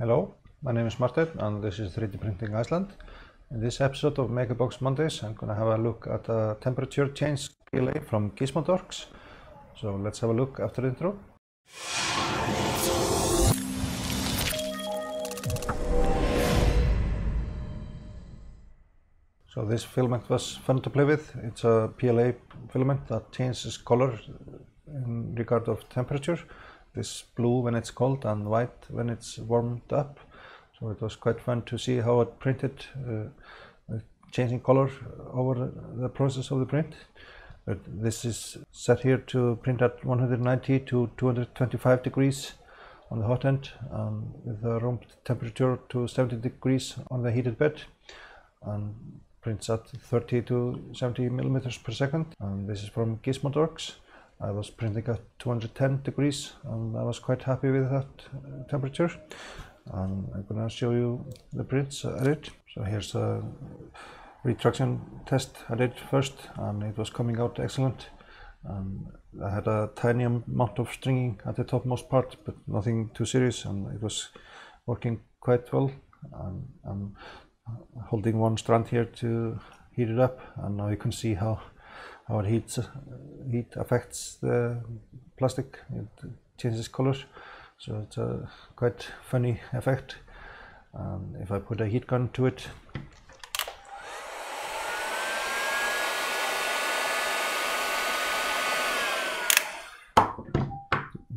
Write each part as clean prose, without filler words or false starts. Hello, my name is Marteinn and this is 3D Printing Iceland. In this episode of MakerBox Mondays, I'm going to have a look at a temperature change relay from Gizmodorks. So let's have a look after the intro. So this filament was fun to play with. It's a PLA filament that changes color in regard of temperature. This blue when it's cold and white when it's warmed up. So it was quite fun to see how it printed, changing color over the process of the print. But this is set here to print at 190 to 225 degrees on the hot end, with the room temperature to 70 degrees on the heated bed, and prints at 30 to 70 millimeters per second. And this is from Gizmodorks. I was printing at 210 degrees and I was quite happy with that temperature, and I'm going to show you the prints I did. So here's a retraction test I did first, and it was coming out excellent. I had a tiny amount of stringing at the topmost part, but nothing too serious, and it was working quite well. And I'm holding one strand here to heat it up, and now you can see how heat affects the plastic. It changes color, so it's a quite funny effect. And if I put a heat gun to it, it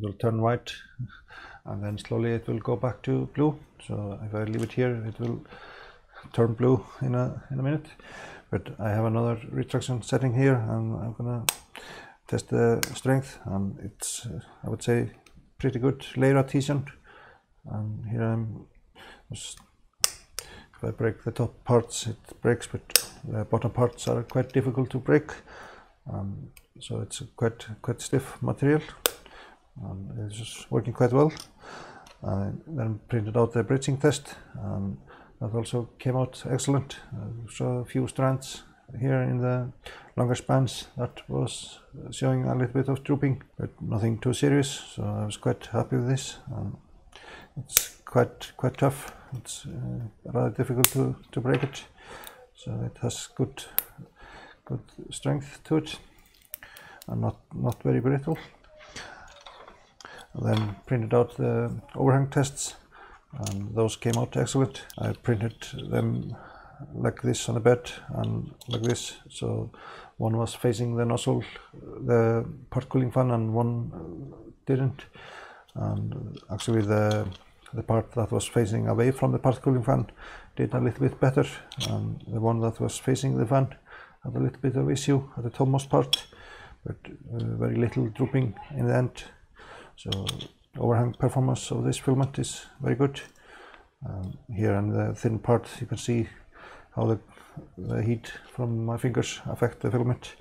will turn white, and then slowly it will go back to blue. So if I leave it here, it will turn blue in a minute. But I have another retraction setting here, and I'm gonna test the strength, and it's I would say pretty good layer adhesion. And here if I break the top parts, it breaks, but the bottom parts are quite difficult to break. So it's a quite stiff material, and it's just working quite well. I then printed out the bridging test. That also came out excellent. So a few strands here in the longer spans that was showing a little bit of drooping, but nothing too serious. So I was quite happy with this. It's quite tough. It's rather difficult to break it. So it has good strength to it, and not very brittle. And then printed out the overhang tests, and those came out excellent. I printed them like this on the bed and like this, so one was facing the nozzle, the part cooling fan, and one didn't. And actually the part that was facing away from the part cooling fan did a little bit better, and the one that was facing the fan had a little bit of issue at the topmost part, but very little drooping in the end. So overhang performance of this filament is very good. Here on the thin part you can see how the heat from my fingers affect the filament.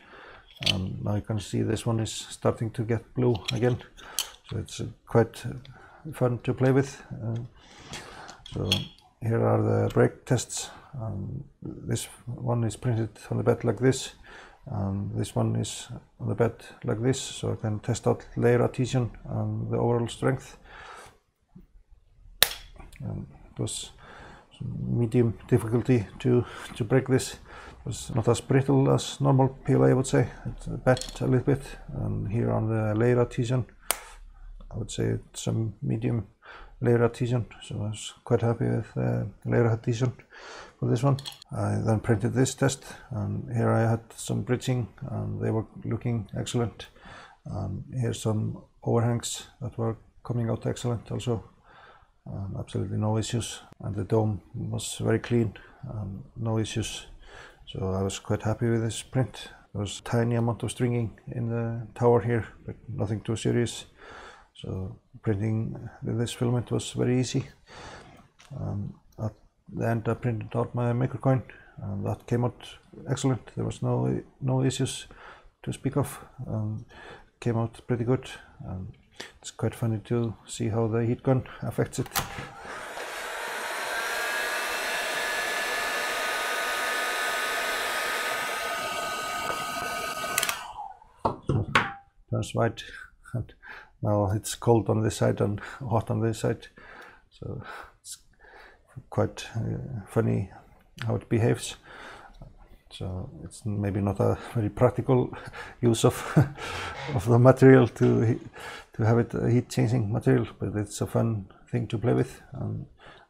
Now you can see this one is starting to get blue again, so it's quite fun to play with. So here are the break tests. This one is printed on the bed like this, and this one is on the bed like this, so I can test out layer adhesion and the overall strength. And it was medium difficulty to break this. It was not as brittle as normal PLA, I would say. It bent a little bit, and here on the layer adhesion, I would say it's some medium layer adhesion, so I was quite happy with the layer adhesion for this one. I then printed this test, and here I had some bridging and they were looking excellent. Here's some overhangs that were coming out excellent also, absolutely no issues. And the dome was very clean, no issues, so I was quite happy with this print. There was a tiny amount of stringing in the tower here, but nothing too serious. So printing with this filament was very easy. At the end I printed out my MakerCoin, and that came out excellent. There was no issues to speak of. Came out pretty good. It's quite funny to see how the heat gun affects it. Turns white. Now it's cold on this side and hot on this side, so it's quite funny how it behaves. So it's maybe not a very practical use of of the material to have it a heat changing material, but it's a fun thing to play with.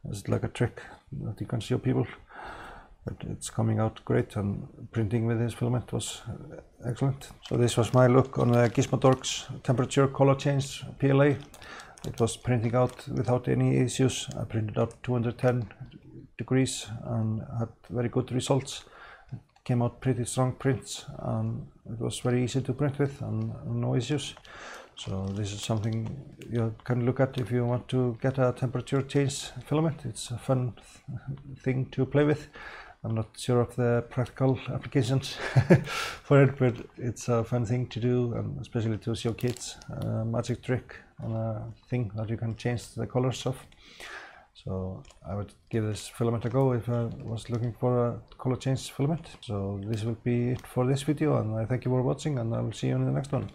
It's like a trick that you can show people. But it's coming out great, and printing with this filament was excellent. So this was my look on the Gizmodorks temperature color change PLA. It was printing out without any issues. I printed out 210 degrees and had very good results. Came out pretty strong prints, and it was very easy to print with and no issues. So this is something you can look at if you want to get a temperature change filament. It's a fun thing to play with. I'm not sure of the practical applications for it, but it's a fun thing to do, and especially to show kids a magic trick and a thing that you can change the colors of. So I would give this filament a go if I was looking for a color change filament. So this will be it for this video, and I thank you for watching, and I will see you in the next one.